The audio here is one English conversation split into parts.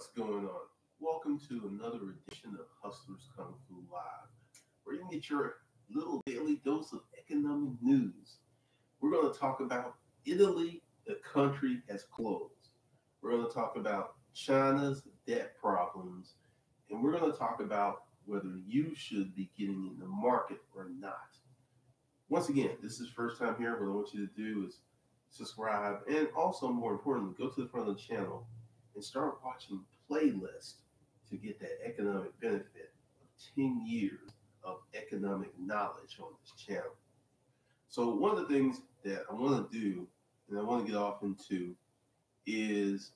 What's going on? Welcome to another edition of Hustlers Kung Fu Live, where you can get your little daily dose of economic news. We're going to talk about Italy, the country has closed. We're going to talk about China's debt problems, and we're going to talk about whether you should be getting in the market or not. Once again, this is first time here. What I want you to do is subscribe, and also more importantly, go to the front of the channel and start watching playlists to get that economic benefit of 10 years of economic knowledge on this channel. So one of the things that I want to do, and I want to get off into, is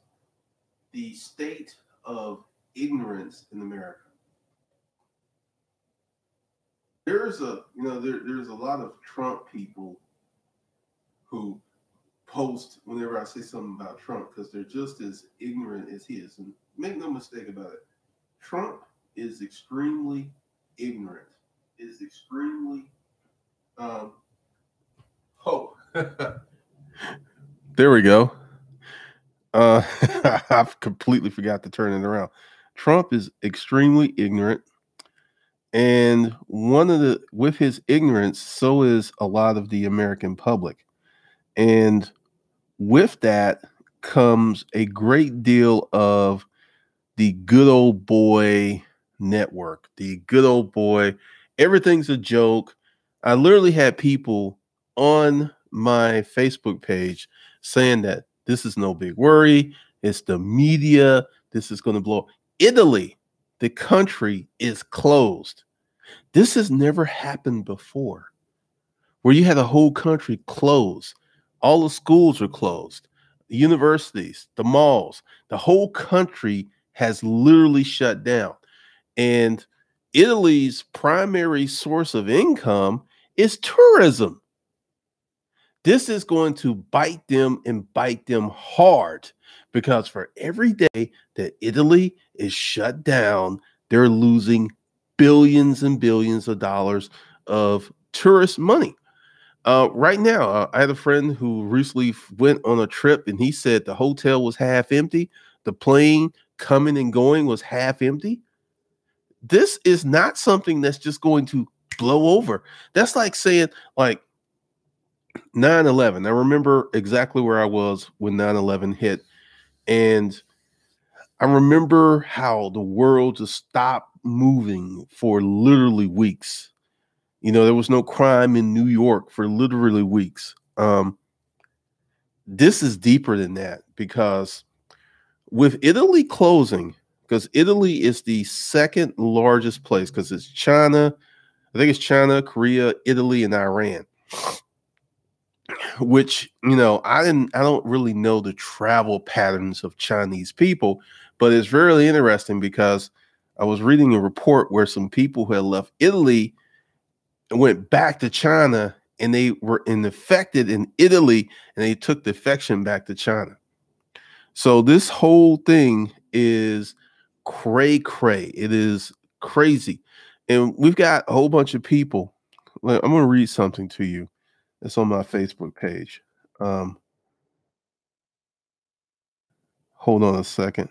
the state of ignorance in America. There's a, there's a lot of Trump people who post whenever I say something about Trump because they're just as ignorant as he is. And make no mistake about it, Trump is extremely ignorant, is extremely there we go. I've completely forgot to turn it around. Trump is extremely ignorant, and with his ignorance, so is a lot of the American public. And with that comes a great deal of the good old boy network, the good old boy. Everything's a joke. I literally had people on my Facebook page saying that this is no big worry. It's the media. This is going to blow up. Italy, the country, is closed. This has never happened before, where you had a whole country closed. All the schools are closed, the universities, the malls, the whole country has literally shut down. And Italy's primary source of income is tourism. This is going to bite them, and bite them hard, because for every day that Italy is shut down, they're losing billions and billions of dollars of tourist money. Right now, I had a friend who recently went on a trip, and he said the hotel was half empty. The plane coming and going was half empty. This is not something that's just going to blow over. That's like saying, like, 9/11. I remember exactly where I was when 9/11 hit. And I remember how the world just stopped moving for literally weeks. You know, there was no crime in New York for literally weeks. This is deeper than that, because with Italy closing, because Italy is the second largest place, because it's China. I think it's China, Korea, Italy, and Iran, which, you know, I don't really know the travel patterns of Chinese people, but it's really interesting because I was reading a report where some people who had left Italy went back to China, and they were infected in Italy, and they took the infection back to China. So this whole thing is cray-cray. It is crazy. And we've got a whole bunch of people. I'm going to read something to you that's on my Facebook page. Hold on a second.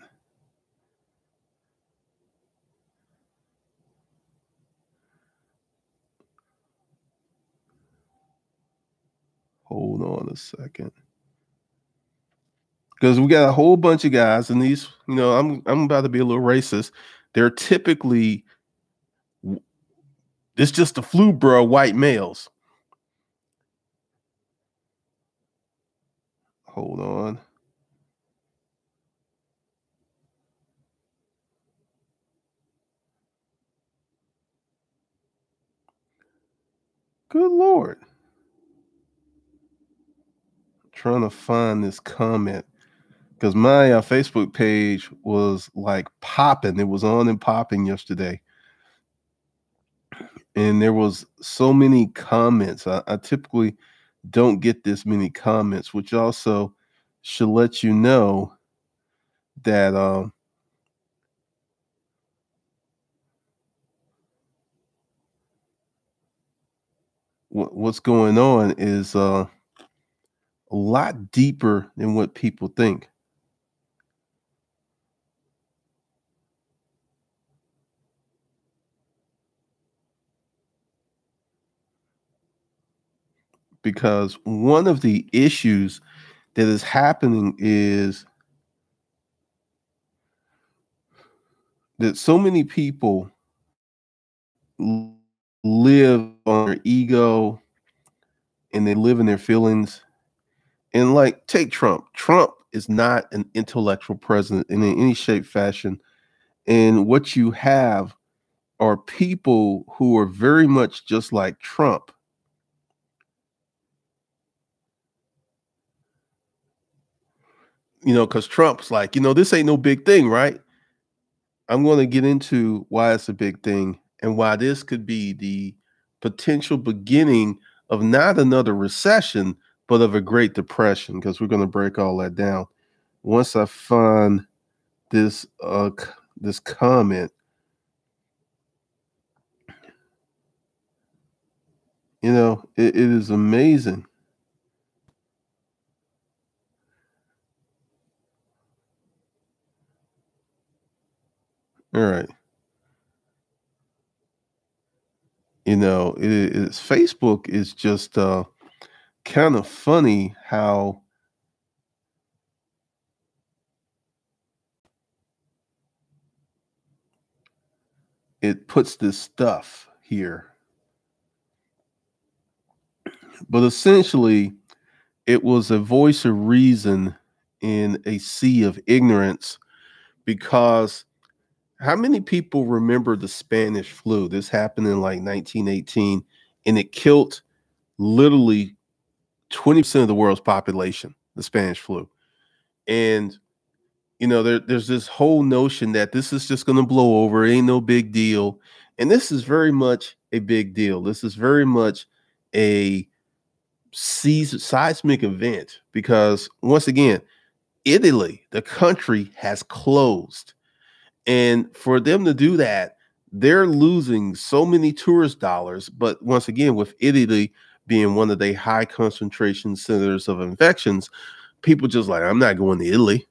Hold on a second, because we got a whole bunch of guys, and these, you know, I'm about to be a little racist. They're typically, it's just the flu, bro, white males. Hold on. Good Lord. Trying to find this comment, because my Facebook page was like popping. It was on and popping yesterday, and there was so many comments. I typically don't get this many comments, which also should let you know that what's going on is a lot deeper than what people think. because one of the issues that is happening is that so many people live on their ego and they live in their feelings. And like, take Trump. Trump is not an intellectual president in any shape, fashion. And what you have are people who are very much just like Trump, you know, because Trump's like, you know, this ain't no big thing, right? I'm going to get into why it's a big thing and why this could be the potential beginning of not another recession, but of a Great Depression, because we're going to break all that down. Once I find this, this comment . You know, it is amazing. All right. You know, it's Facebook is just kind of funny how it puts this stuff here. But essentially, it was a voice of reason in a sea of ignorance, because how many people remember the Spanish flu? This happened in like 1918, and it killed literally 20% of the world's population, the Spanish flu. And, you know, there's this whole notion that this is just going to blow over. It ain't no big deal. And this is very much a big deal. This is very much a seismic event, because once again, Italy, the country, has closed, and for them to do that, they're losing so many tourist dollars. But once again, with Italy being one of the high concentration centers of infections, people just like, I'm not going to Italy.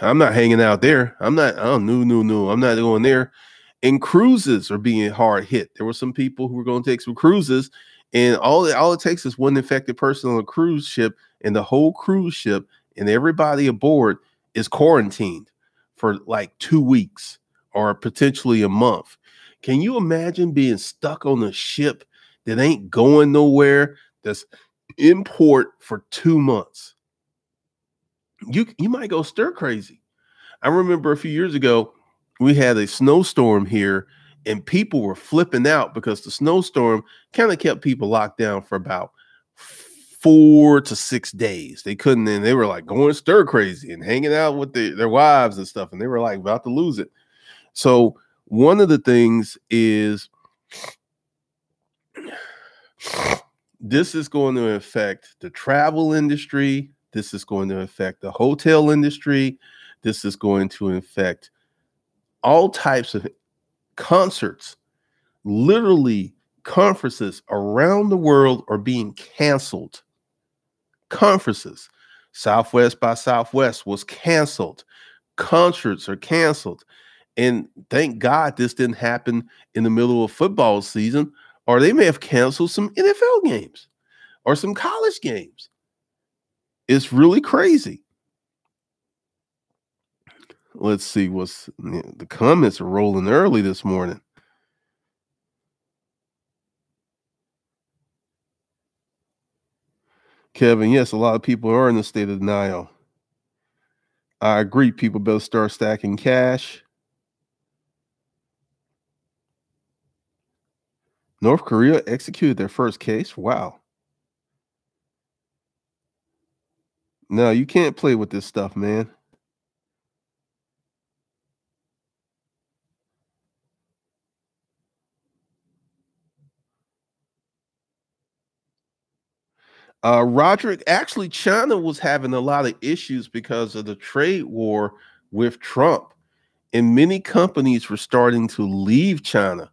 I'm not hanging out there. I'm not. Oh no, I'm not going there. And cruises are being hard hit. There were some people who were going to take some cruises, and all it takes is one infected person on a cruise ship, and the whole cruise ship and everybody aboard is quarantined for like 2 weeks or potentially a month. Can you imagine being stuck on a ship that ain't going nowhere, that's in port for 2 months? You might go stir crazy. I remember a few years ago, we had a snowstorm here, and people were flipping out because the snowstorm kind of kept people locked down for about 4 to 6 days. They couldn't, and they were like going stir crazy and hanging out with their wives and stuff, and they were like about to lose it. So one of the things is this is going to affect the travel industry. This is going to affect the hotel industry. This is going to affect all types of concerts. Literally, conferences around the world are being canceled. Conferences. Southwest by Southwest was canceled. Concerts are canceled. And thank God this didn't happen in the middle of football season, or they may have canceled some NFL games or some college games. It's really crazy. Let's see what's the comments are rolling early this morning. Kevin, yes, a lot of people are in a state of denial. I agree. People better start stacking cash. North Korea executed their first case. Wow. No, you can't play with this stuff, man. Roderick, actually, China was having a lot of issues because of the trade war with Trump, and many companies were starting to leave China.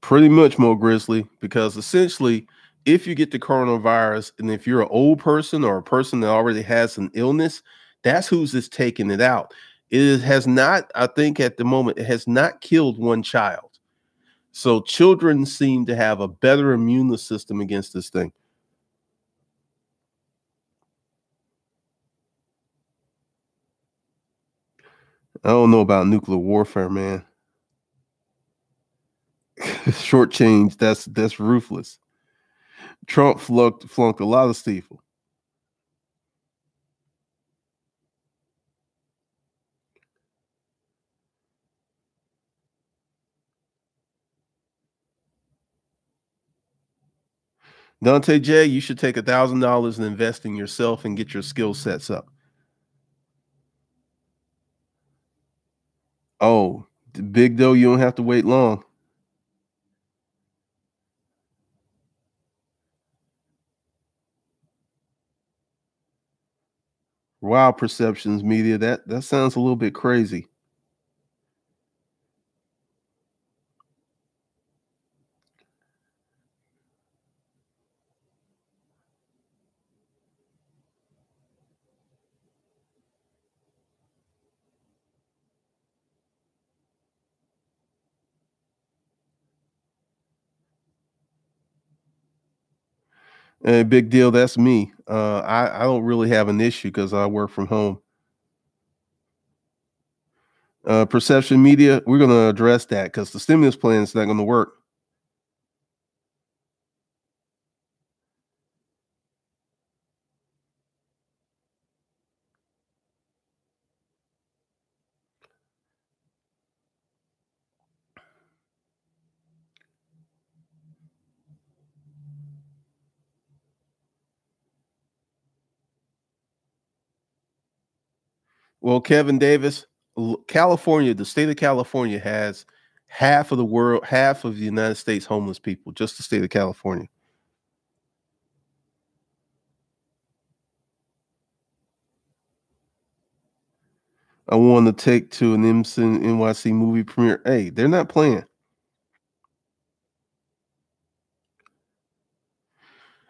Pretty much, Mo Grizzly, because essentially, if you get the coronavirus, and if you're an old person or a person that already has an illness, that's who's just taking it out. It has not, I think at the moment, it has not killed one child. So children seem to have a better immune system against this thing. I don't know about nuclear warfare, man. Short change, that's ruthless. Trump flunked a lot of steeple. Dante J, you should take $1,000 and invest in yourself and get your skill sets up. Oh, Big Doe, you don't have to wait long. Wow, perceptions media. That sounds a little bit crazy. Big deal. That's me. I don't really have an issue because I work from home. Perception media, we're going to address that because the stimulus plan is not going to work. Well, Kevin Davis, California, the state of California has half of the United States homeless people, just the state of California. I want to take to an NYC movie premiere. Hey, they're not playing.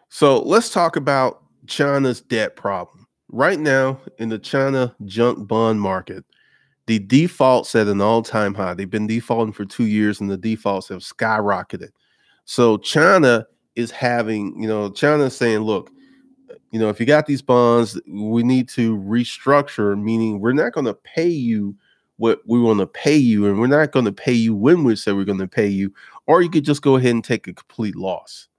So let's talk about China's debt problem. Right now, in the China junk bond market, the default's at an all-time high. They've been defaulting for 2 years, and the defaults have skyrocketed. So China is having, China is saying, look, if you got these bonds, we need to restructure, meaning we're not going to pay you what we want to pay you, and we're not going to pay you when we say we're going to pay you, or you could just go ahead and take a complete loss.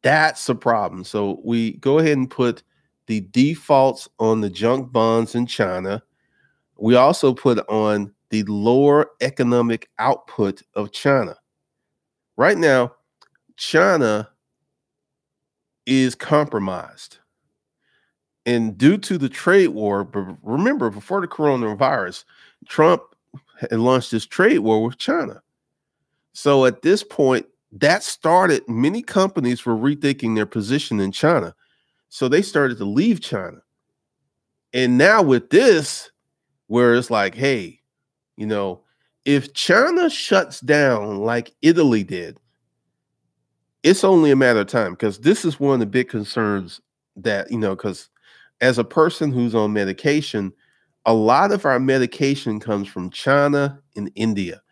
That's the problem. So we go ahead and put the defaults on the junk bonds in China. We also put on the lower economic output of China. Right now, China is compromised. And due to the trade war, remember, before the coronavirus, Trump had launched this trade war with China. So at this point, that started, many companies were rethinking their position in China. So they started to leave China. And now with this, where it's like, hey, if China shuts down like Italy did, it's only a matter of time, because this is one of the big concerns that, because as a person who's on medication, a lot of our medication comes from China and India.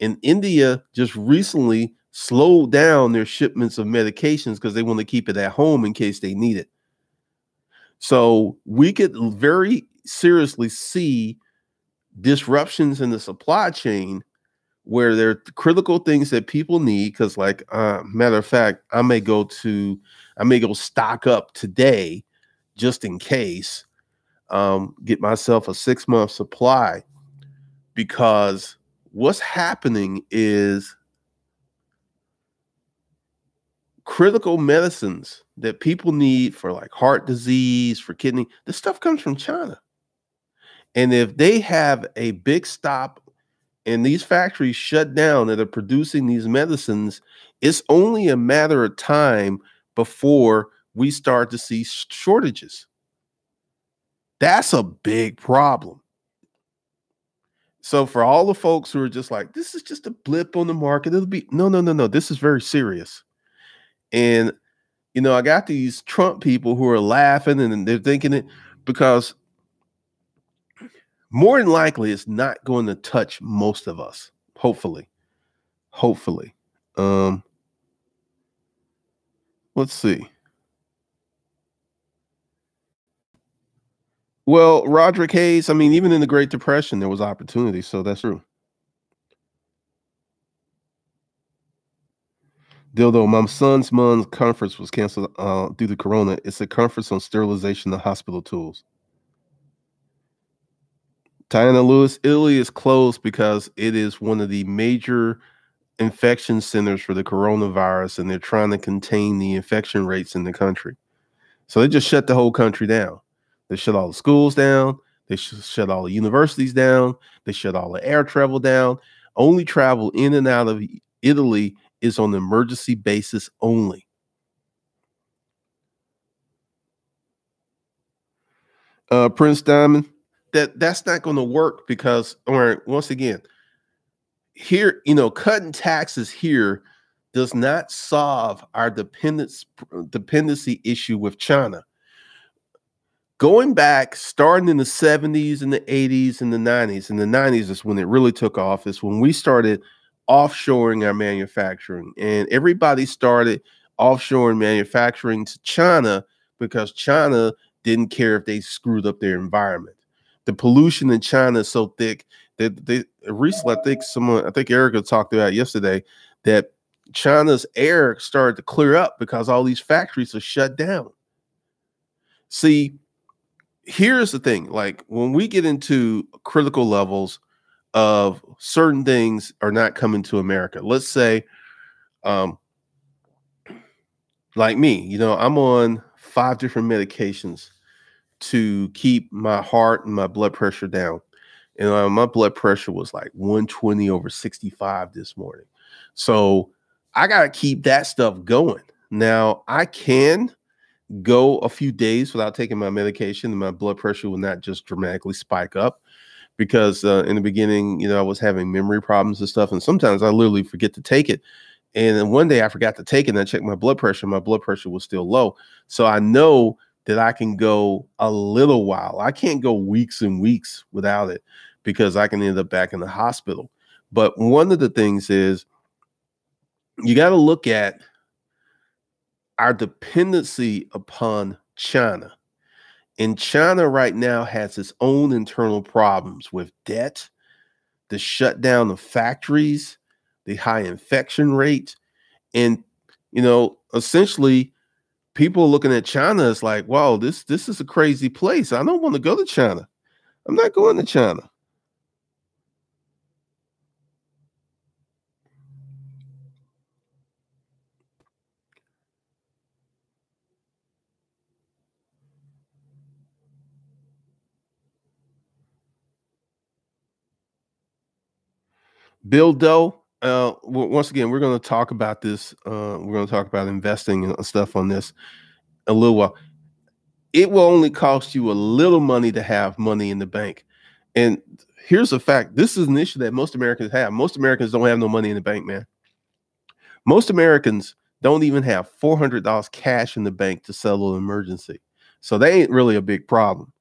And India just recently slowed down their shipments of medications because they want to keep it at home in case they need it. So we could very seriously see disruptions in the supply chain where there are critical things that people need. Because, like, matter of fact, I may go stock up today just in case, get myself a 6-month supply, because what's happening is critical medicines that people need for, like, heart disease, for kidney, this stuff comes from China. And if they have a big stop and these factories shut down that are producing these medicines, it's only a matter of time before we start to see shortages. That's a big problem. So for all the folks who are just like, this is just a blip on the market, it'll be, no, this is very serious. And, I got these Trump people who are laughing and they're thinking it because more than likely it's not going to touch most of us. Hopefully. Let's see. Well, Roderick Hayes, I mean, even in the Great Depression, there was opportunity. So that's true. Dildo, my son's mom's conference was canceled due to Corona. It's a conference on sterilization of hospital tools. Diana Lewis, Italy is closed because it is one of the major infection centers for the coronavirus, and they're trying to contain the infection rates in the country. So they just shut the whole country down. They shut all the schools down. They shut all the universities down. They shut all the air travel down. Only travel in and out of Italy is on an emergency basis only. Prince Diamond, that's not going to work because, or once again, here, you know, cutting taxes here does not solve our dependency issue with China. Going back, starting in the 70s and the 80s and the 90s, and the 90s is when it really took off, is when we started offshoring our manufacturing, and everybody started offshoring manufacturing to China because China didn't care if they screwed up their environment. The pollution in China is so thick that they recently, I think Erica talked about yesterday, that China's air started to clear up because all these factories are shut down. See, here's the thing, like when we get into critical levels of certain things are not coming to America. Let's say, like me, you know, I'm on 5 different medications to keep my heart and my blood pressure down. And my blood pressure was like 120/65 this morning. So I got to keep that stuff going. Now I can go a few days without taking my medication and my blood pressure will not just dramatically spike up. Because in the beginning, you know, I was having memory problems and stuff. And sometimes I literally forget to take it. And then one day I forgot to take it and I checked my blood pressure. My blood pressure was still low. So I know that I can go a little while. I can't go weeks and weeks without it because I can end up back in the hospital. But one of the things is you got to look at our dependency upon China. And China right now has its own internal problems with debt, the shutdown of factories, the high infection rate. And, you know, essentially people looking at China is like, wow, this is a crazy place. I don't want to go to China. I'm not going to China. Bill Doe, once again, we're going to talk about this. We're going to talk about investing and stuff on this a little while. It will only cost you a little money to have money in the bank. And here's a fact. This is an issue that most Americans have. Most Americans don't have no money in the bank, man. Most Americans don't even have $400 cash in the bank to settle an emergency. So they ain't really a big problem.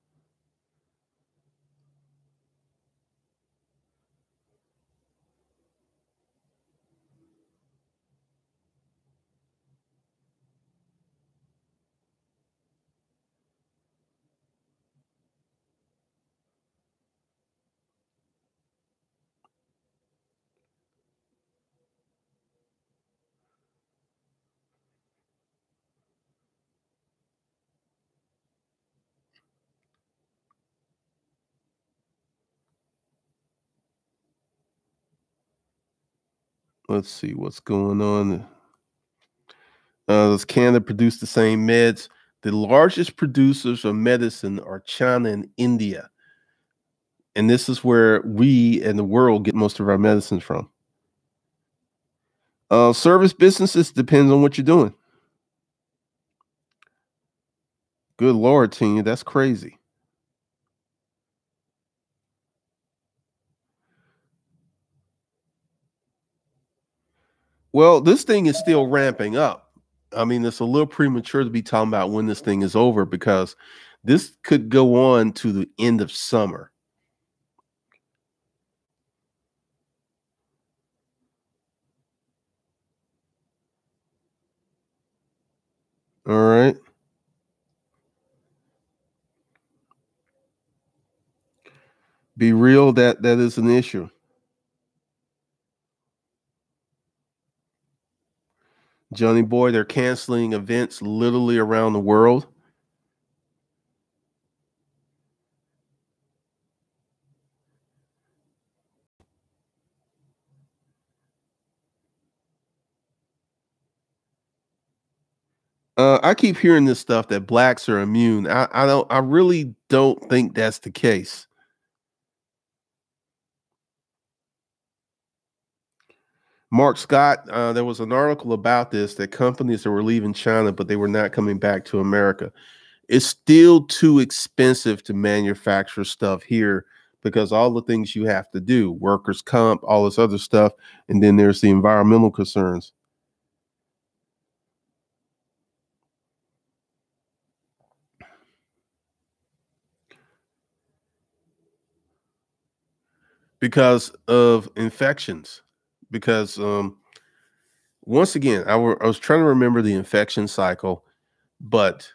Let's see what's going on. Does Canada produce the same meds? The largest producers of medicine are China and India. And this is where we and the world get most of our medicines from. Service businesses, depends on what you're doing. Good Lord, Tina, that's crazy. Well, this thing is still ramping up. I mean, it's a little premature to be talking about when this thing is over because this could go on to the end of summer. All right. Be real, that is an issue. Johnny Boy, they're canceling events literally around the world. I keep hearing this stuff that blacks are immune. I really don't think that's the case. Mark Scott, there was an article about this, that companies that were leaving China, but they were not coming back to America. It's still too expensive to manufacture stuff here because all the things you have to do, workers' comp, all this other stuff, and then there's the environmental concerns. Because of infections. Because once again, I was trying to remember the infection cycle, but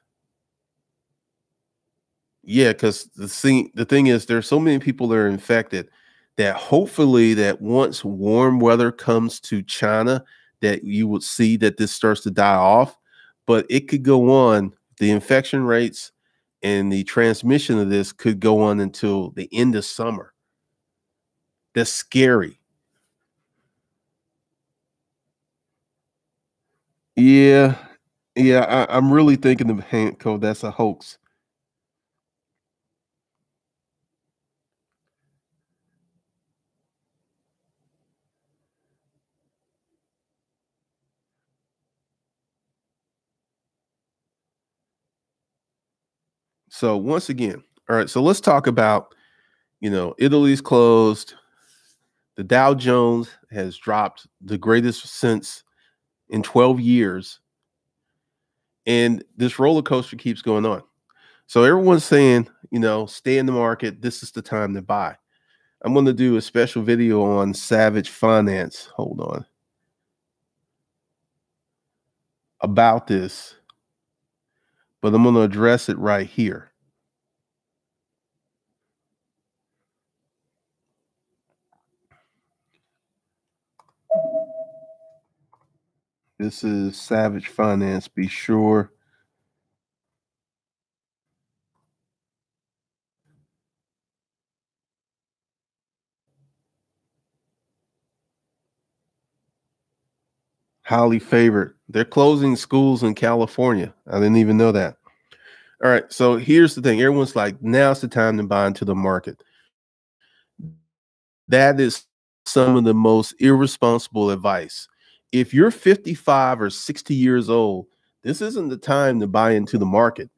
yeah, because the thing is, there's so many people that are infected that hopefully that once warm weather comes to China, that you will see that this starts to die off. But it could go on. The infection rates and the transmission of this could go on until the end of summer. That's scary. Yeah, I'm really thinking of Hanko. That's a hoax. So once again, all right, so let's talk about, Italy's closed. The Dow Jones has dropped the greatest since in 12 years. And this roller coaster keeps going on. So everyone's saying, stay in the market. This is the time to buy. I'm going to do a special video on Savage Finance. Hold on. About this. But I'm going to address it right here. This is Savage Finance. Be sure highly favored. They're closing schools in California. I didn't even know that. All right. So here's the thing. Everyone's like, now's the time to buy into the market. That is some of the most irresponsible advice. If you're 55 or 60 years old, this isn't the time to buy into the market.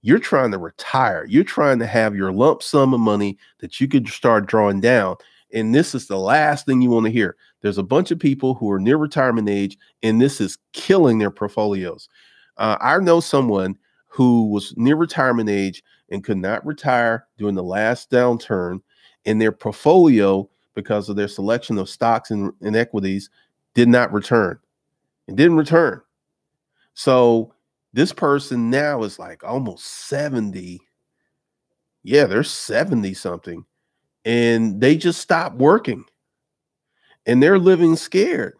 You're trying to retire. You're trying to have your lump sum of money that you could start drawing down. And this is the last thing you want to hear. There's a bunch of people who are near retirement age, and this is killing their portfolios. I know someone who was near retirement age and could not retire during the last downturn, and their portfolio, because of their selection of stocks and equities, did not return. It didn't return. So this person now is like almost 70. Yeah, they're 70 something. And they just stopped working. And they're living scared.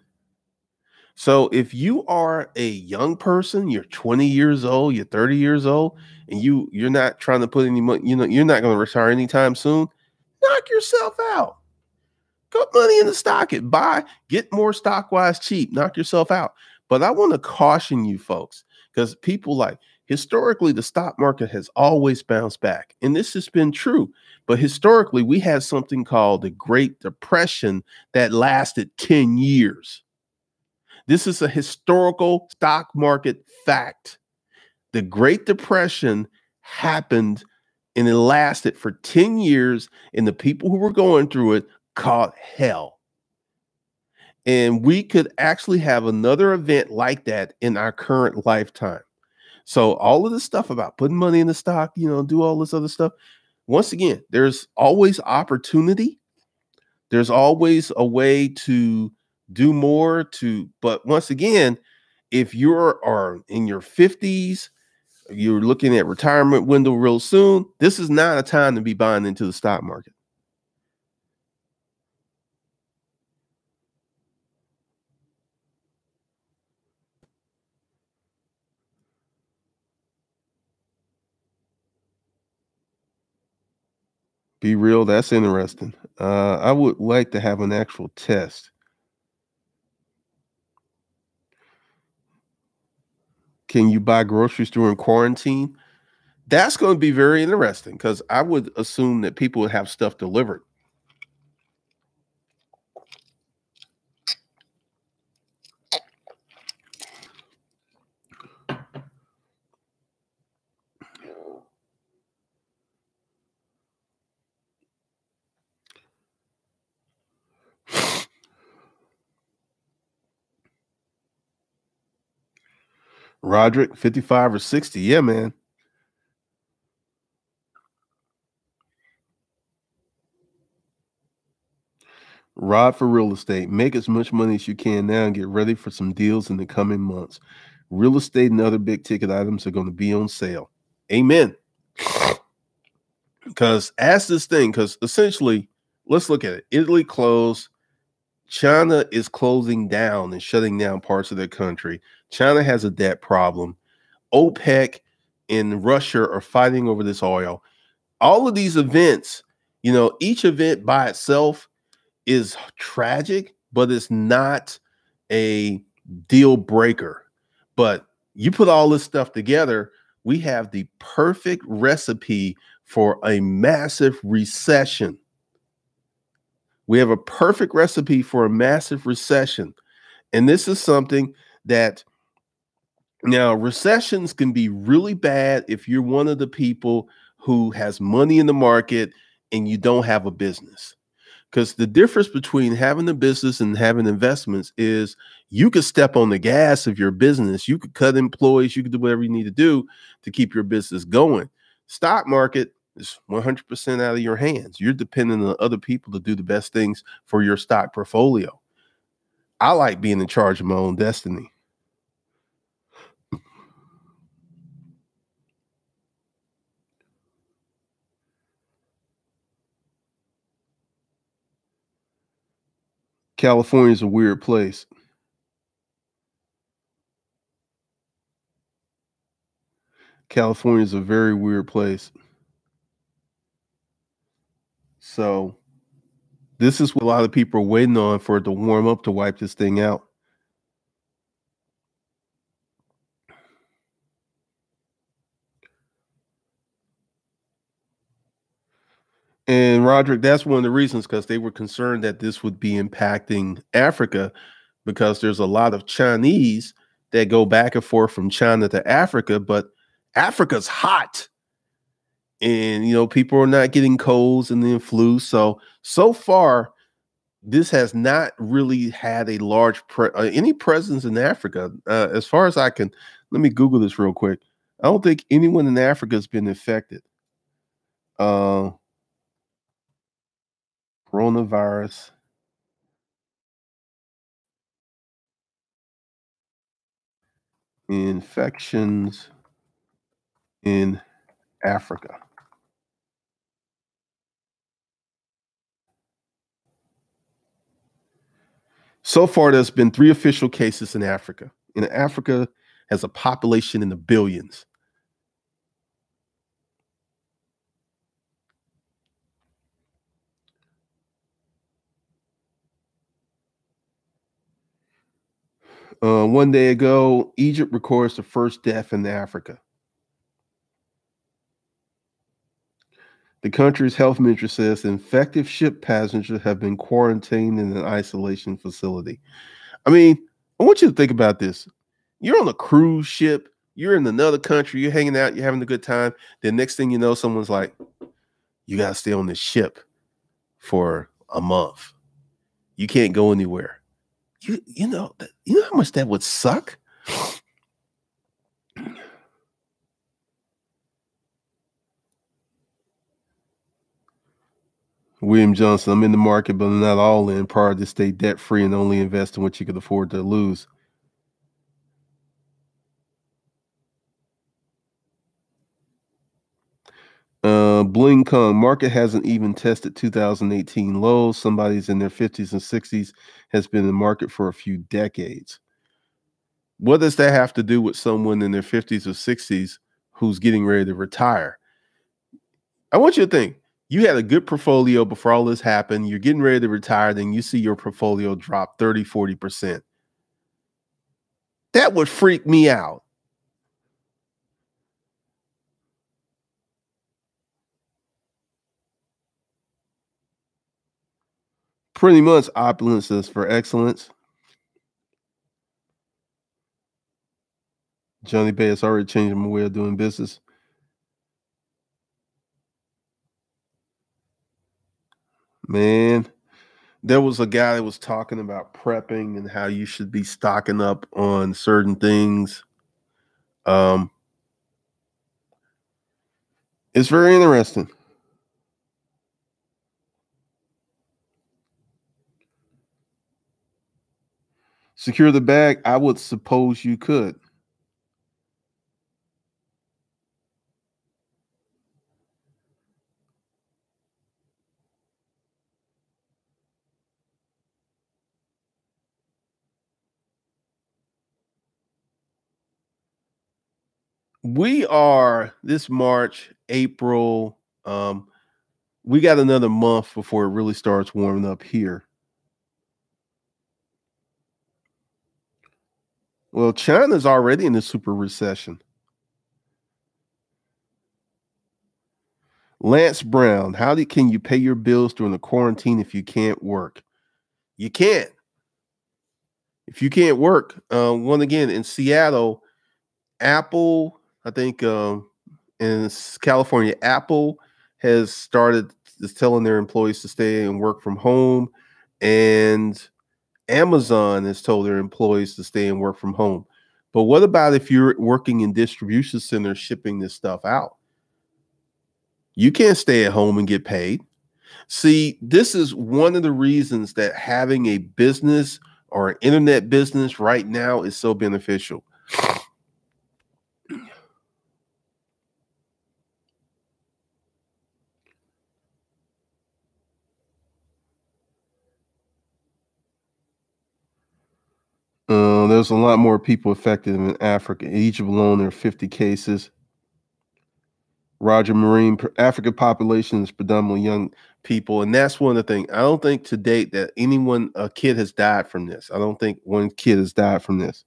So if you are a young person, you're 20 years old, you're 30 years old, and you're not trying to put any money, you're not going to retire anytime soon, knock yourself out. Put money in the stock and buy, get more StockWise cheap, knock yourself out. But I want to caution you folks, because people like, historically, the stock market has always bounced back. And this has been true. But historically, we had something called the Great Depression that lasted 10 years. This is a historical stock market fact. The Great Depression happened and it lasted for 10 years. And the people who were going through it called hell. And we could actually have another event like that in our current lifetime. So all of this stuff about putting money in the stock, do all this other stuff. Once again, there's always opportunity. There's always a way to do more, but once again, if you are in your 50s, you're looking at retirement window real soon, this is not a time to be buying into the stock market. Be real. That's interesting. I would like to have an actual test. Can you buy groceries during quarantine? That's going to be very interesting because I would assume that people would have stuff delivered. Roderick, 55 or 60. Yeah, man. Rod for real estate. Make as much money as you can now and get ready for some deals in the coming months. Real estate and other big ticket items are going to be on sale. Amen. Because ask this thing, because essentially, let's look at it. Italy closed. China is closing down and shutting down parts of their country. China has a debt problem. OPEC and Russia are fighting over this oil. All of these events, you know, each event by itself is tragic, but it's not a deal breaker. But you put all this stuff together, we have the perfect recipe for a massive recession. We have a perfect recipe for a massive recession. And this is something that now recessions can be really bad if you're one of the people who has money in the market and you don't have a business. Because the difference between having a business and having investments is you could step on the gas of your business. You could cut employees. You could do whatever you need to do to keep your business going. Stock market, it's 100% out of your hands. You're dependent on other people to do the best things for your stock portfolio. I like being in charge of my own destiny. California's a weird place. California's a very weird place. So this is what a lot of people are waiting on, for it to warm up to wipe this thing out. And Roderick, that's one of the reasons, because they were concerned that this would be impacting Africa, because there's a lot of Chinese that go back and forth from China to Africa, but Africa's hot. And, you know, people are not getting colds and then flu. So far, this has not really had a large any presence in Africa. As far as I can, let me Google this real quick. I don't think anyone in Africa has been infected. Coronavirus. Infections in Africa. So far, there's been 3 official cases in Africa. And Africa has a population in the billions. One day ago, Egypt records the first death in Africa. The country's health minister says infected ship passengers have been quarantined in an isolation facility. I mean, I want you to think about this. You're on a cruise ship. You're in another country. You're hanging out. You're having a good time. The next thing you know, someone's like, you got to stay on this ship for a month. You can't go anywhere. You know how much that would suck? William Johnson, I'm in the market, but I'm not all in. Prior to stay debt free and only invest in what you could afford to lose. Bling Kong, market hasn't even tested 2018 lows. Somebody's in their 50s and 60s, has been in the market for a few decades. What does that have to do with someone in their 50s or 60s who's getting ready to retire? I want you to think, you had a good portfolio before all this happened. You're getting ready to retire. Then you see your portfolio drop 30, 40%. That would freak me out. Pretty much opulence is for excellence. Johnny Bay is already changing my way of doing business. Man, there was a guy that was talking about prepping and how you should be stocking up on certain things. It's very interesting. Secure the bag, I would suppose you could. We are, this March, April, we got another month before it really starts warming up here. Well, China's already in a super recession. Lance Brown, can you pay your bills during the quarantine if you can't work? You can't. If you can't work, once again, in Seattle, Apple, I think in California, Apple has started telling their employees to stay and work from home, and Amazon has told their employees to stay and work from home. But what about if you're working in distribution centers shipping this stuff out? You can't stay at home and get paid. See, this is one of the reasons that having a business or an internet business right now is so beneficial. There's a lot more people affected in Africa. Egypt alone, there are 50 cases. Roger Marine, African population is predominantly young people. And that's one of the things. I don't think to date that a kid has died from this. I don't think one kid has died from this.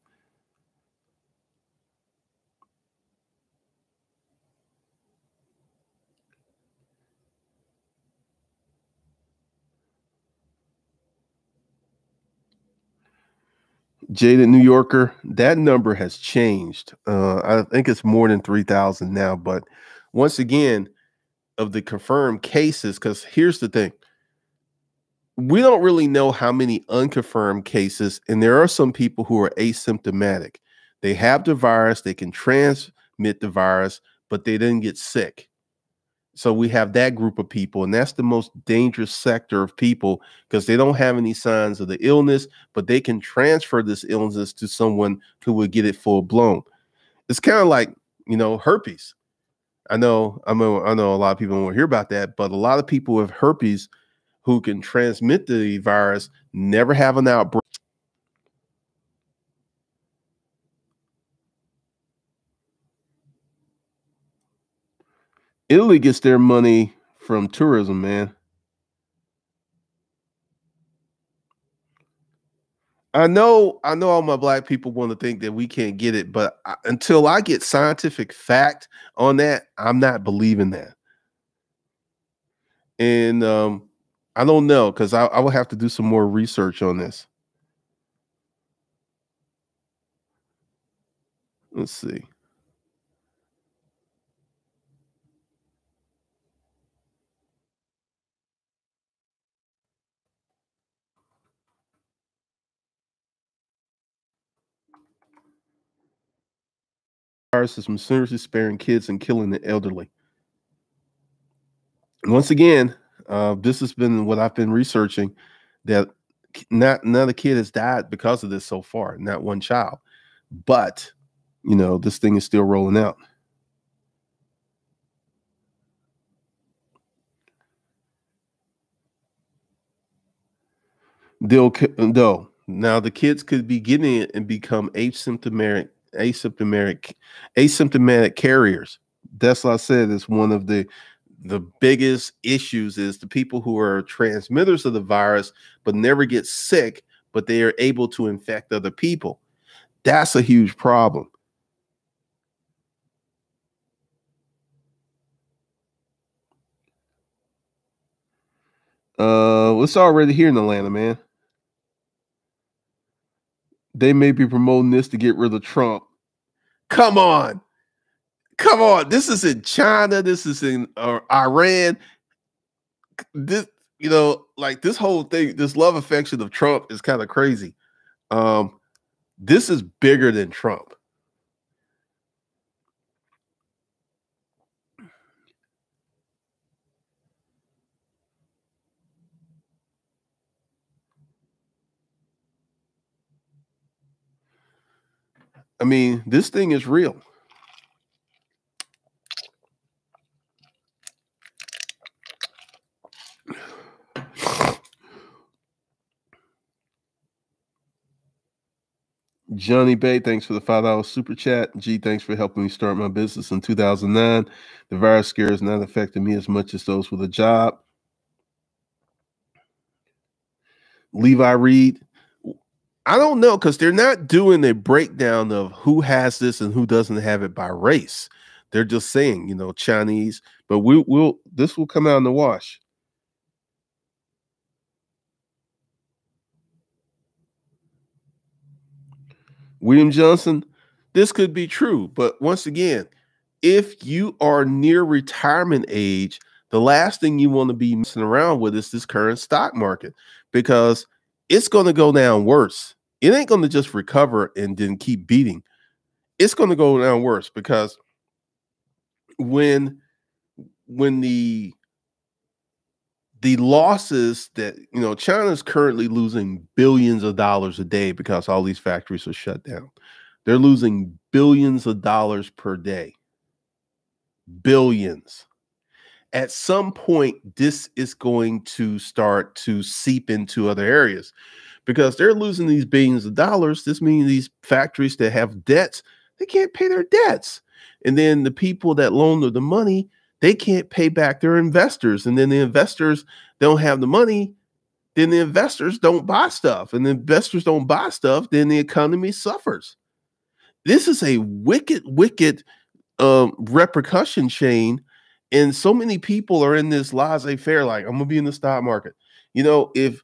Jaded New Yorker, that number has changed. I think it's more than 3,000 now. But once again, of the confirmed cases, because here's the thing. We don't really know how many unconfirmed cases, and there are some people who are asymptomatic. They have the virus, they can transmit the virus, but they didn't get sick. So we have that group of people, and that's the most dangerous sector of people because they don't have any signs of the illness, but they can transfer this illness to someone who would get it full blown. It's kind of like, you know, herpes. I know a lot of people don't want to hear about that, but a lot of people with herpes who can transmit the virus never have an outbreak. Italy gets their money from tourism, man. I know all my black people want to think that we can't get it, but until I get scientific fact on that, I'm not believing that. And I don't know, because I will have to do some more research on this. Let's see. Viruses from seriously sparing kids and killing the elderly. Once again, this has been what I've been researching, that not a kid has died because of this so far, not one child. But, you know, this thing is still rolling out. Though now the kids could be getting it and become asymptomatic carriers. That's why I said it's one of the biggest issues is the people who are transmitters of the virus but never get sick, but they are able to infect other people. That's a huge problem. It's already here in Atlanta, man. They may be promoting this to get rid of Trump. Come on. Come on. This is in China. This is in Iran. This, you know, like this whole thing, this love affection of Trump is kind of crazy. This is bigger than Trump. I mean, this thing is real. Johnny Bay, thanks for the $5 super chat. G, thanks for helping me start my business in 2009. The virus scare has not affected me as much as those with a job. Levi Reed, I don't know, because they're not doing a breakdown of who has this and who doesn't have it by race. They're just saying, you know, Chinese, but this will come out in the wash. William Johnson, this could be true, but once again, if you are near retirement age, the last thing you want to be messing around with is this current stock market, because it's going to go down worse. It ain't going to just recover and then keep beating. It's going to go down worse, because when the losses that, you know, China's currently losing billions of dollars a day because all these factories are shut down. They're losing billions of dollars per day. Billions. At some point, this is going to start to seep into other areas, because they're losing these billions of dollars. This means these factories that have debts, they can't pay their debts. And then the people that loaned them the money, they can't pay back their investors, and then the investors don't have the money. Then the investors don't buy stuff, and the investors don't buy stuff. Then the economy suffers. This is a wicked, wicked repercussion chain. And so many people are in this laissez-faire, like, I'm going to be in the stock market. You know, if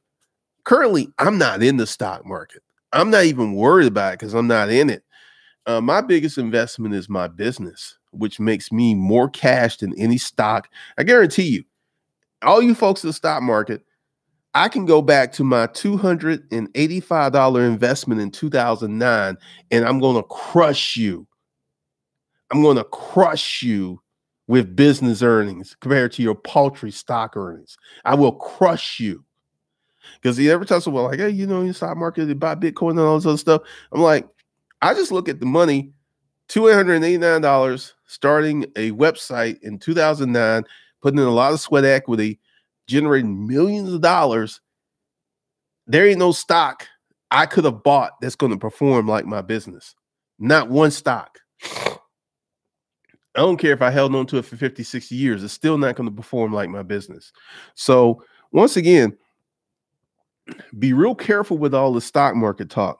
currently I'm not in the stock market, I'm not even worried about it because I'm not in it. My biggest investment is my business, which makes me more cash than any stock. I guarantee you, all you folks in the stock market, I can go back to my $285 investment in 2009, and I'm going to crush you. I'm going to crush you with business earnings compared to your paltry stock earnings. I will crush you. Because he ever talks about, like, hey, you know, in the stock market, they buy Bitcoin and all this other stuff. I'm like, I just look at the money, $289, starting a website in 2009, putting in a lot of sweat equity, generating millions of dollars. There ain't no stock I could have bought that's going to perform like my business. Not one stock. I don't care if I held on to it for 50, 60 years. It's still not going to perform like my business. So once again, be real careful with all the stock market talk.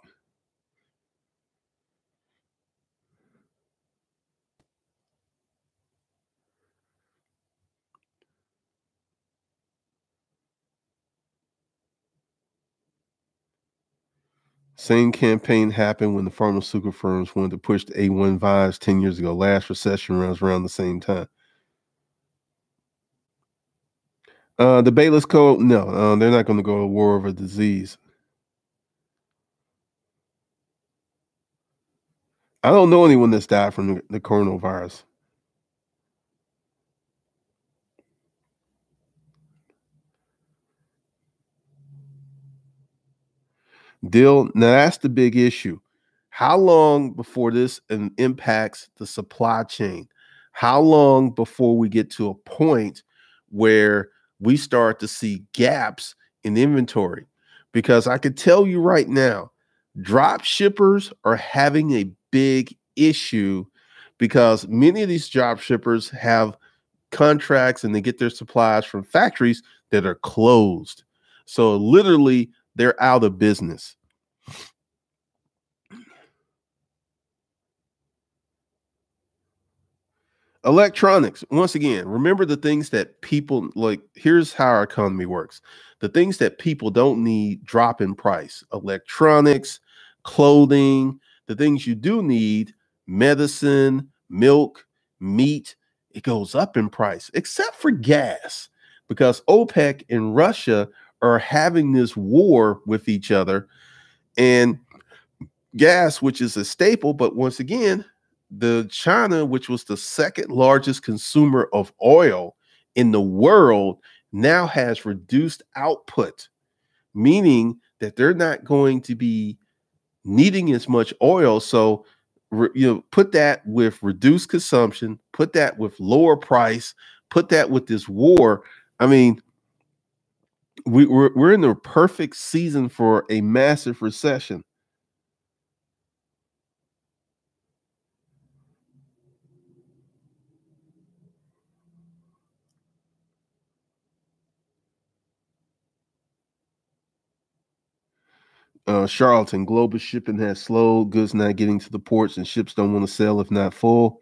Same campaign happened when the pharmaceutical firms wanted to push the A1 vibes 10 years ago. Last recession rounds around the same time. The Bayless Code, no, they're not going to go to war over disease. I don't know anyone that's died from the coronavirus. Deal, now that's the big issue. How long before this impacts the supply chain? How long before we get to a point where we start to see gaps in inventory? because I could tell you right now, drop shippers are having a big issue because many of these drop shippers have contracts and they get their supplies from factories that are closed. So literally they're out of business. Electronics. Once again, remember the things that people like. Here's how our economy works. The things that people don't need drop in price. Electronics, clothing, the things you do need, medicine, milk, meat, it goes up in price, except for gas, because OPEC and Russia are having this war with each other. And gas, which is a staple, but once again, the China, which was the second largest consumer of oil in the world, now has reduced output, meaning that they're not going to be needing as much oil. So, you know, put that with reduced consumption, put that with lower price, put that with this war. I mean, we're in the perfect season for a massive recession. Charlton, global shipping has slowed. Goods not getting to the ports and ships don't want to sell if not full.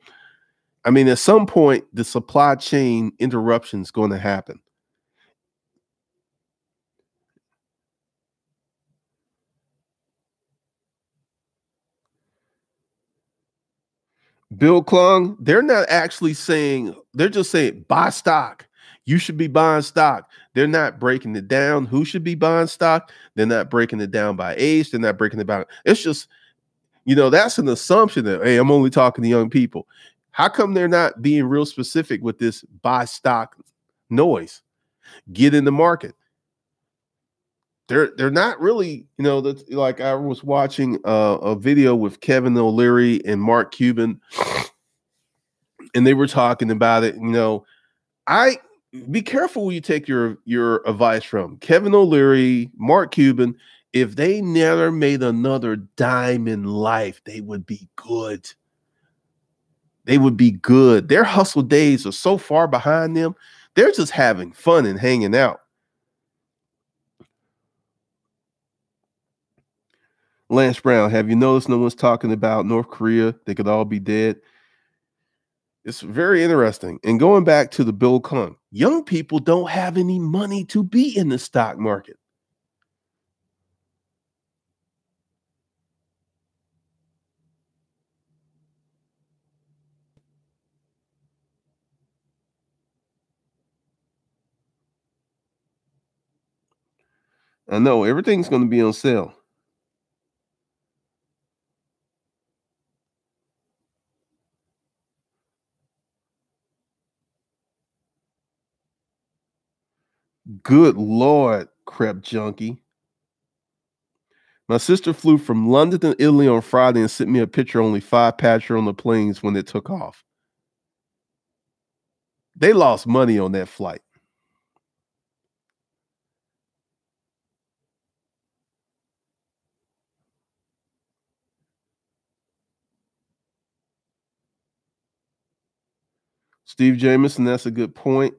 I mean, at some point, the supply chain interruption is going to happen. Bill Klung, they're not actually saying, they're just saying buy stock. You should be buying stock. They're not breaking it down. Who should be buying stock? They're not breaking it down by age. They're not breaking it down. It's just, you know, that's an assumption that, hey, I'm only talking to young people. How come they're not being real specific with this buy stock noise? Get in the market. They're not really, you know, like I was watching a video with Kevin O'Leary and Mark Cuban, and they were talking about it. You know, be careful where you take your advice from. Kevin O'Leary, Mark Cuban, if they never made another dime in life, they would be good. They would be good. Their hustle days are so far behind them. They're just having fun and hanging out. Lance Brown, have you noticed no one's talking about North Korea? They could all be dead. It's very interesting. And going back to the Bill Kung, young people don't have any money to be in the stock market. I know everything's going to be on sale. Good Lord, Crep Junkie. My sister flew from London to Italy on Friday and sent me a picture only 5 patcher on the planes when it took off. They lost money on that flight. Steve Jamison, that's a good point.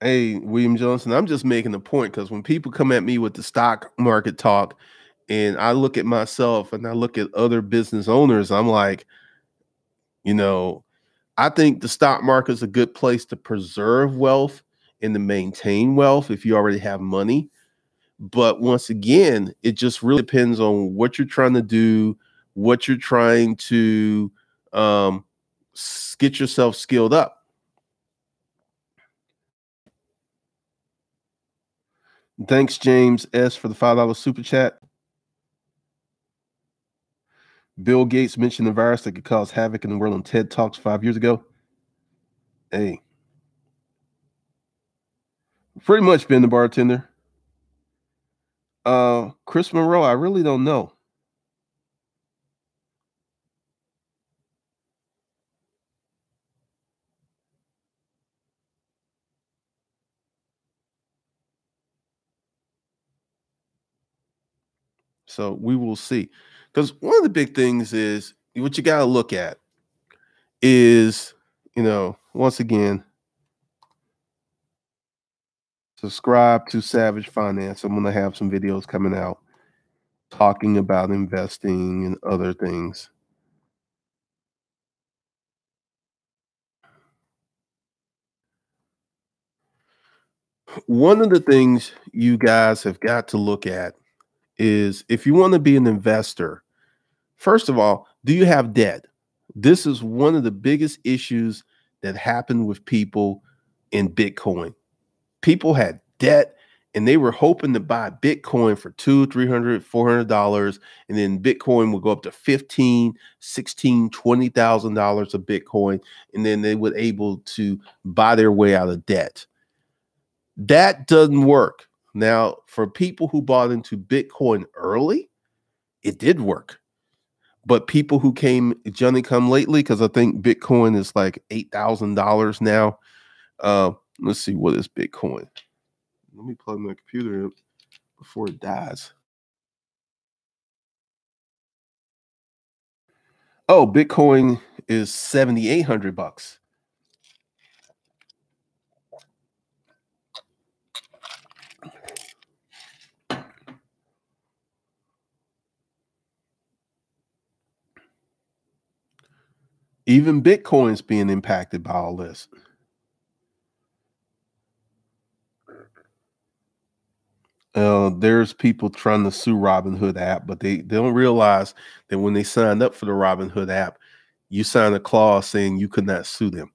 Hey, William Johnson, I'm just making a point because when people come at me with the stock market talk and I look at myself and I look at other business owners, I'm like, you know, I think the stock market is a good place to preserve wealth and to maintain wealth if you already have money. But once again, it just really depends on what you're trying to do, what you're trying to get yourself skilled up. Thanks, James S., for the $5 super chat. Bill Gates mentioned the virus that could cause havoc in the world on TED Talks 5 years ago. Hey. Pretty much been the bartender. Chris Monroe, I really don't know. So we will see. Because one of the big things is what you got to look at is, you know, once again, subscribe to Savage Finance. I'm going to have some videos coming out talking about investing and other things. One of the things you guys have got to look at is if you want to be an investor, first of all, do you have debt? This is one of the biggest issues that happened with people in Bitcoin. People had debt and they were hoping to buy Bitcoin for $200, $300, $400. And then Bitcoin would go up to $15,000, $16,000, $20,000 of Bitcoin. And then they were able to buy their way out of debt. That doesn't work. Now, for people who bought into Bitcoin early, it did work. But people who came Johnny come lately, because I think Bitcoin is like $8,000 now. Let's see, what is Bitcoin? Let me plug my computer in before it dies. Oh, Bitcoin is 7,800 bucks. Even Bitcoin's being impacted by all this. There's people trying to sue Robinhood app, but they don't realize that when they signed up for the Robinhood app, you signed a clause saying you could not sue them.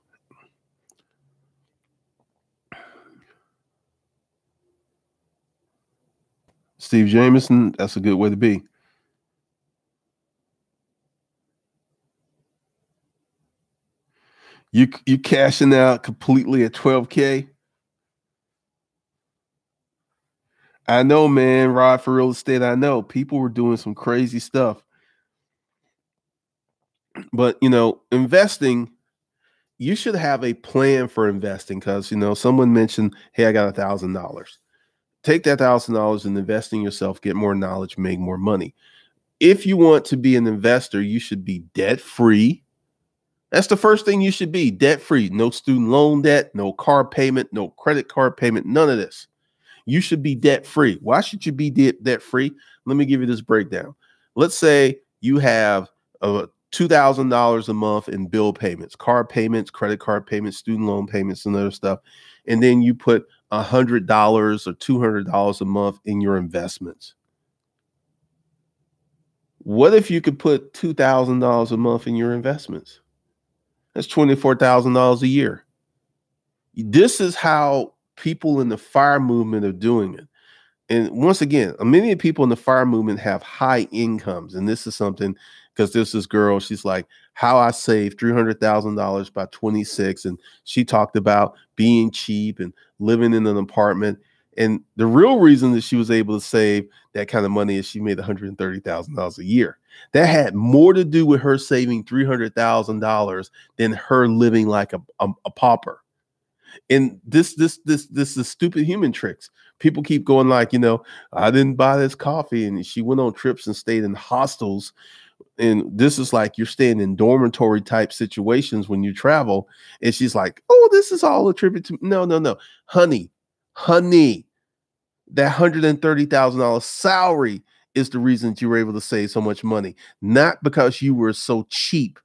Steve Jameson, that's a good way to be. You cashing out completely at 12K? I know, man. Rod for real estate. I know people were doing some crazy stuff, but you know, investing, you should have a plan for investing. Because you know, someone mentioned, "Hey, I got $1,000. Take that $1,000 and invest in yourself. Get more knowledge. Make more money." If you want to be an investor, you should be debt free. That's the first thing you should be, debt-free. No student loan debt, no car payment, no credit card payment, none of this. You should be debt-free. Why should you be debt-free? Let me give you this breakdown. Let's say you have $2,000 a month in bill payments, car payments, credit card payments, student loan payments, and other stuff. And then you put $100 or $200 a month in your investments. What if you could put $2,000 a month in your investments? That's $24,000 a year. This is how people in the FIRE movement are doing it. And once again, many people in the FIRE movement have high incomes. And this is something, because there's this girl, she's like, how I saved $300,000 by 26. And she talked about being cheap and living in an apartment. And the real reason that she was able to save that kind of money is she made $130,000 a year. That had more to do with her saving $300,000 than her living like a pauper. And this is stupid human tricks. People keep going like, you know, I didn't buy this coffee, and she went on trips and stayed in hostels. And this is like you're staying in dormitory type situations when you travel. And she's like, oh, this is all attributed to me. No, no, no, honey, honey. That $130,000 salary is the reason you were able to save so much money, not because you were so cheap.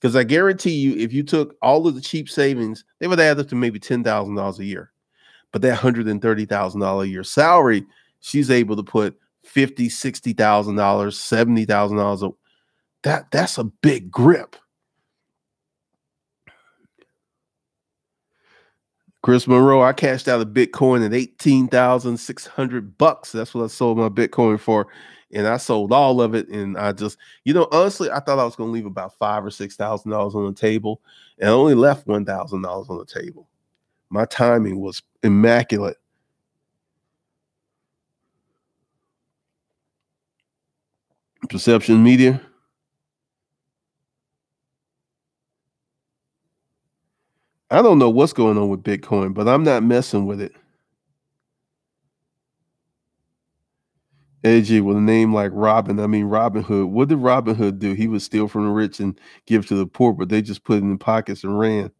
Because I guarantee you, if you took all of the cheap savings, they would add up to maybe $10,000 a year. But that $130,000 a year salary, she's able to put $50,000, $60,000, $70,000. That's a big grip. Chris Monroe, I cashed out a Bitcoin at 18,600 bucks. That's what I sold my Bitcoin for. And I sold all of it. And I just, you know, honestly, I thought I was going to leave about $5,000 or $6,000 on the table. And I only left $1,000 on the table. My timing was immaculate. Perception Media. I don't know what's going on with Bitcoin, but I'm not messing with it. AJ, with a name like Robin Hood. What did Robin Hood do? He would steal from the rich and give to the poor, but they just put it in the pockets and ran.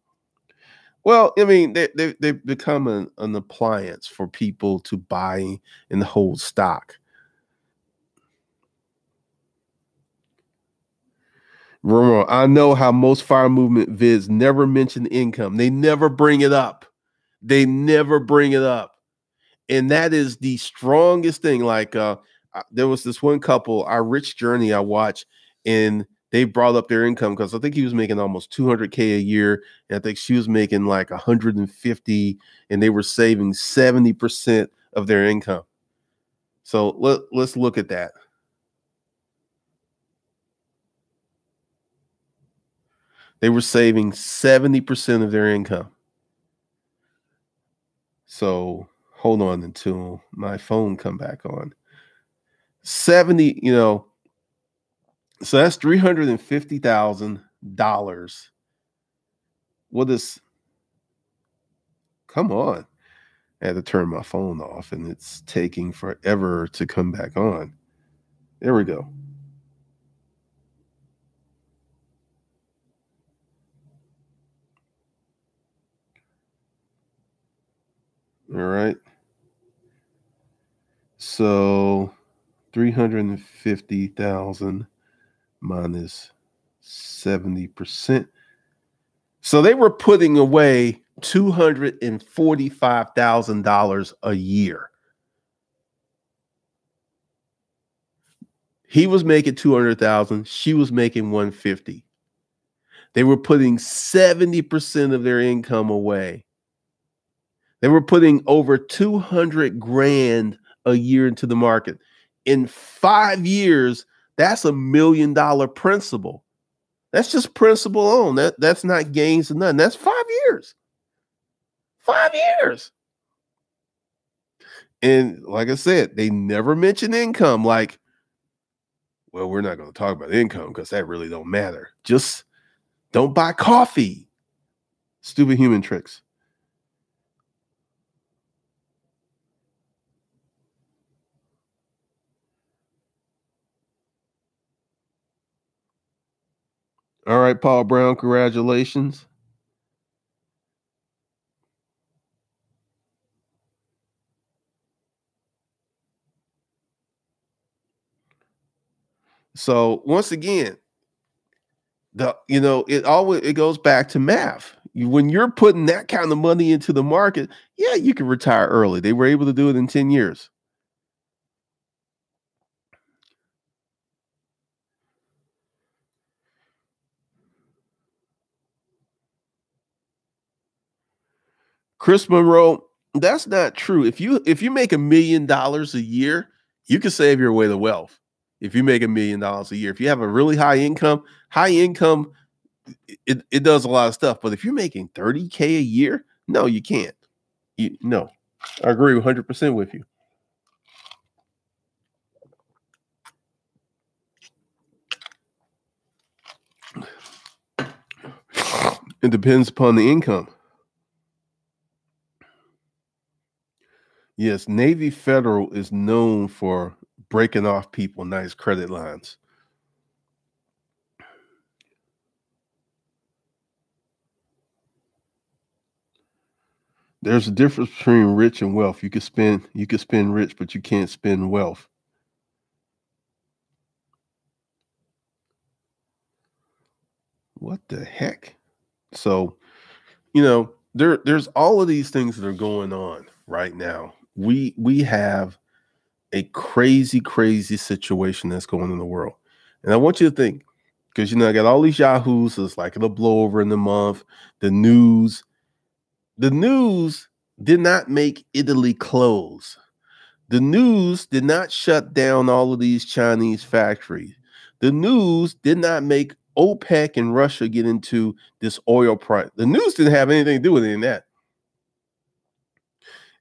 Well, I mean, they become an appliance for people to buy and hold stock. Remember, I know how most FIRE movement vids never mention income. They never bring it up. They never bring it up. And that is the strongest thing. Like there was this one couple, Our Rich Journey, I watched, and they brought up their income because I think he was making almost $200K a year. And I think she was making like 150, and they were saving 70% of their income. So let's look at that. They were saving 70% of their income. So hold on until my phone come back on. 70, you know, so that's $350,000. What is, come on. I had to turn my phone off and it's taking forever to come back on. There we go. All right. So 350,000 minus 70%. So they were putting away $245,000 a year. He was making 200,000. She was making 150. They were putting 70% of their income away. They were putting over 200 grand a year into the market. In 5 years, that's $1 million principal. That's just principal alone. That's not gains and nothing. That's 5 years. 5 years. And like I said, they never mention income. Like, well, we're not going to talk about income because that really don't matter. Just don't buy coffee. Stupid human tricks. All right, Paul Brown, congratulations. So once again, it goes back to math. When you're putting that kind of money into the market, yeah, you can retire early. They were able to do it in 10 years. Chris Monroe, that's not true. If you make $1 million a year, you can save your way to wealth. If you make $1 million a year, if you have a really high income, it does a lot of stuff. But if you're making $30K a year, no, you can't. No, I agree 100% with you. It depends upon the income. Yes, Navy Federal is known for breaking off people nice credit lines. There's a difference between rich and wealth. You can spend rich, but you can't spend wealth. What the heck? So, there's all of these things that are going on right now. We have a crazy, crazy situation that's going on in the world. And I want you to think, because, I got all these yahoos, so it's like it'll blow over in the month. The news did not make Italy close. The news did not shut down all of these Chinese factories. The news did not make OPEC and Russia get into this oil price. The news didn't have anything to do with any of that.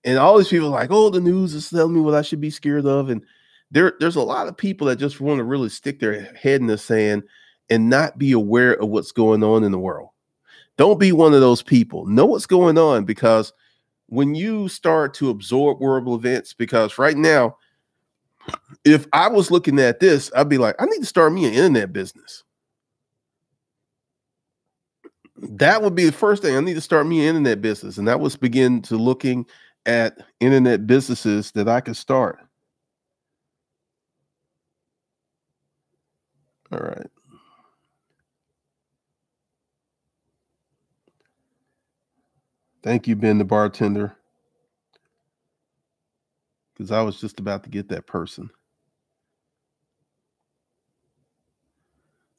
And all these people are like, oh, the news is telling me what I should be scared of. And there's a lot of people that just want to really stick their head in the sand and not be aware of what's going on in the world. Don't be one of those people. Know what's going on, because when you start to absorb world events, because right now If I was looking at this, I'd be like, I need to start me an internet business. That would be the first thing. I need to start me an internet business. And that was begin to looking at internet businesses that I could start. All right. Thank you, Ben, the bartender, because I was just about to get that person.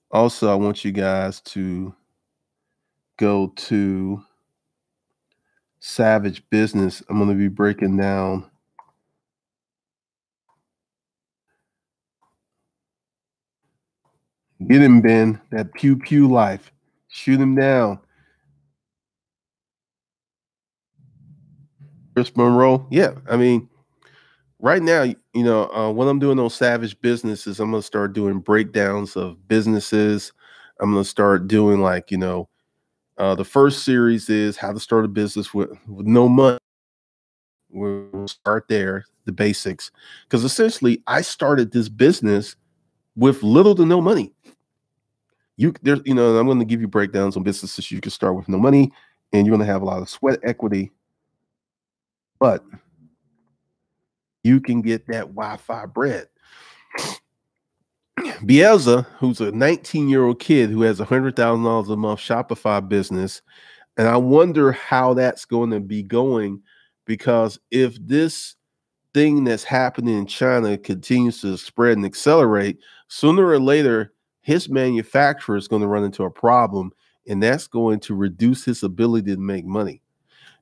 Also, I want you guys to go to Savage Business. I'm going to be breaking down get him, Ben, that pew pew life. Shoot him down. Chris Monroe. Yeah, I mean, right now, you know, what I'm doing on Savage Business is I'm going to start doing breakdowns of businesses. I'm going to start doing, like, you know, the first series is how to start a business with no money. We'll start there, the basics, because essentially I started this business with little to no money. You know, and I'm going to give you breakdowns on businesses you can start with no money, and you're going to have a lot of sweat equity, but you can get that Wi-Fi bread. Bielza, who's a 19-year-old kid who has $100,000 a month Shopify business, and I wonder how that's going to be going, because if this thing that's happening in China continues to spread and accelerate, sooner or later, his manufacturer is going to run into a problem, and that's going to reduce his ability to make money.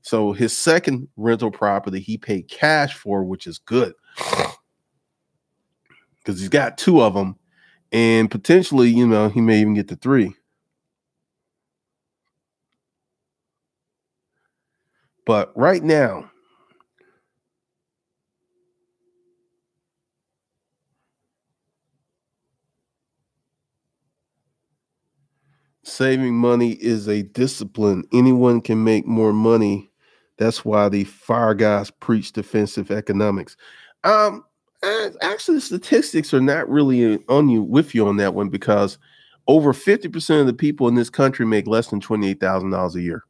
So his second rental property he paid cash for, which is good because he's got two of them, and potentially, you know, he may even get to three. But right now, saving money is a discipline. Anyone can make more money. That's why the FIRE guys preach defensive economics. Actually, the statistics are not really on you with you on that one, because over 50% of the people in this country make less than $28,000 a year.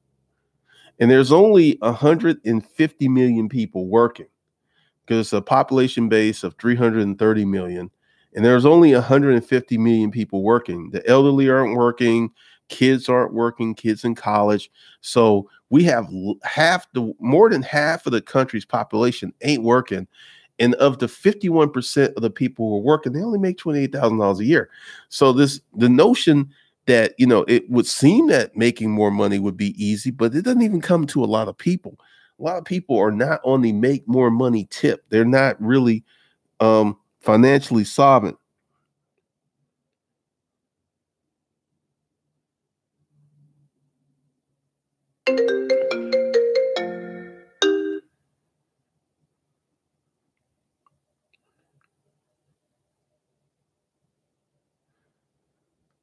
And there's only 150 million people working, because a population base of 330 million. And there's only 150 million people working. The elderly aren't working. Kids aren't working, kids in college. So we have more than half of the country's population ain't working. And of the 51% of the people who are working, they only make $28,000 a year. So the notion that, you know, it would seem that making more money would be easy, but it doesn't even come to a lot of people. A lot of people are not on the make more money tip. They're not really financially solvent.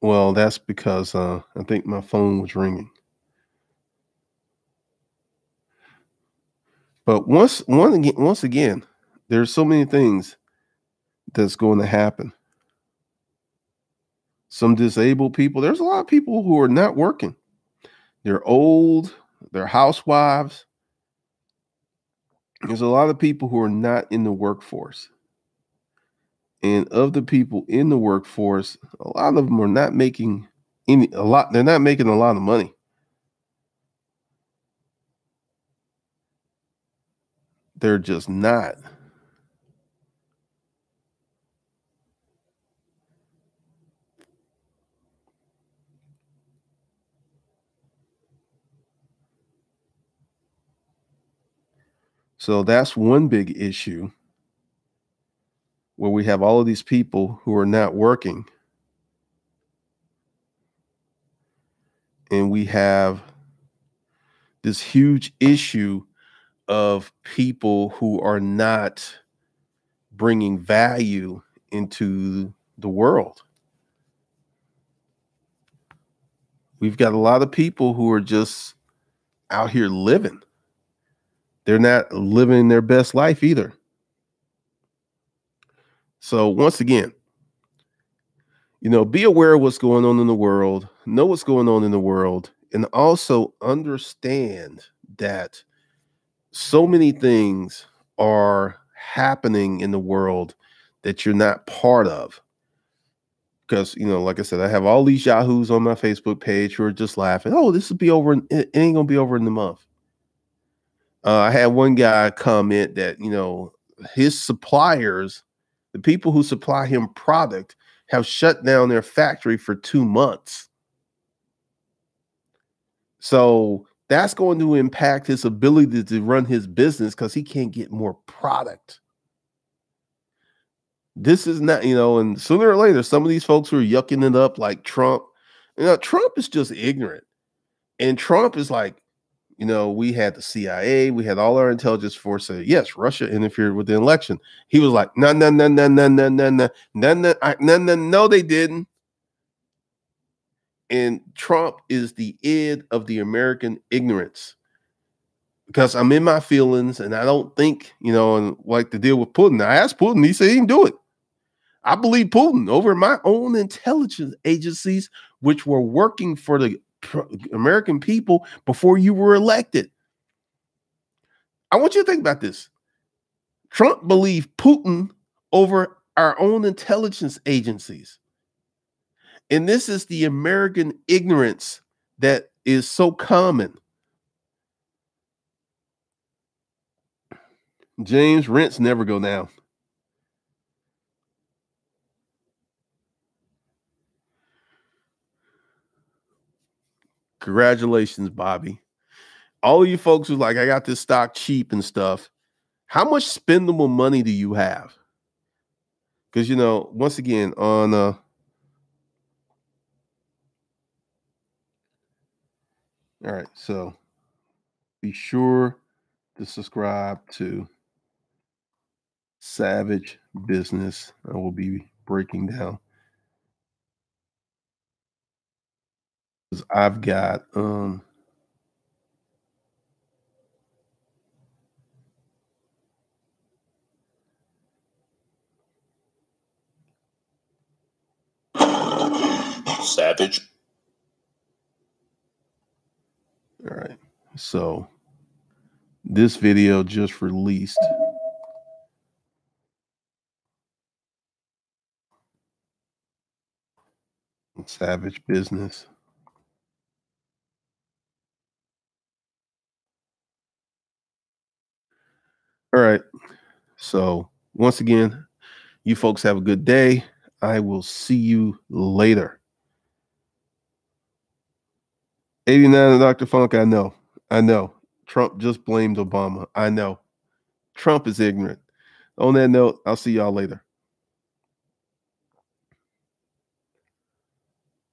Well, that's because I think my phone was ringing. But once again, there's so many things that's going to happen. Some disabled people. There's a lot of people who are not working. They're old. They're housewives. There's a lot of people who are not in the workforce. And of the people in the workforce, a lot of them are not making they're not making a lot of money. They're just not. So that's one big issue, where we have all of these people who are not working, and we have this huge issue of people who are not bringing value into the world. We've got a lot of people who are just out here living. They're not living their best life either. So once again, you know, be aware of what's going on in the world, know what's going on in the world, and also understand that so many things are happening in the world that you're not part of. Because, you know, like I said, I have all these yahoos on my Facebook page who are just laughing. Oh, this will be over. It ain't going to be over in a month. I had one guy comment that, you know, his suppliers, the people who supply him product, have shut down their factory for 2 months. So that's going to impact his ability to run his business because he can't get more product. This is not, you know, and sooner or later, some of these folks who are yucking it up like Trump, you know, Trump is just ignorant. And Trump is like, you know, we had the CIA, we had all our intelligence force say, yes, Russia interfered with the election. He was like, no, they didn't. And Trump is the id of the American ignorance. Because I'm in my feelings and I don't think, you know, and like to deal with Putin. I asked Putin, he said he didn't do it. I believe Putin over my own intelligence agencies, which were working for the American people before you were elected. I want you to think about this. Trump believed Putin over our own intelligence agencies. And this is the American ignorance that is so common. James, rents never go down. Congratulations, Bobby. All of you folks who's like, I got this stock cheap and stuff. How much spendable money do you have? Because, you know, once again, on all right, so be sure to subscribe to Savage Business. I will be breaking down. I've got Savage. All right. So this video just released. Savage Business. All right. So once again, you folks have a good day. I will see you later. 89 and Dr. Funk, I know. I know. Trump just blamed Obama. I know. Trump is ignorant. On that note, I'll see y'all later.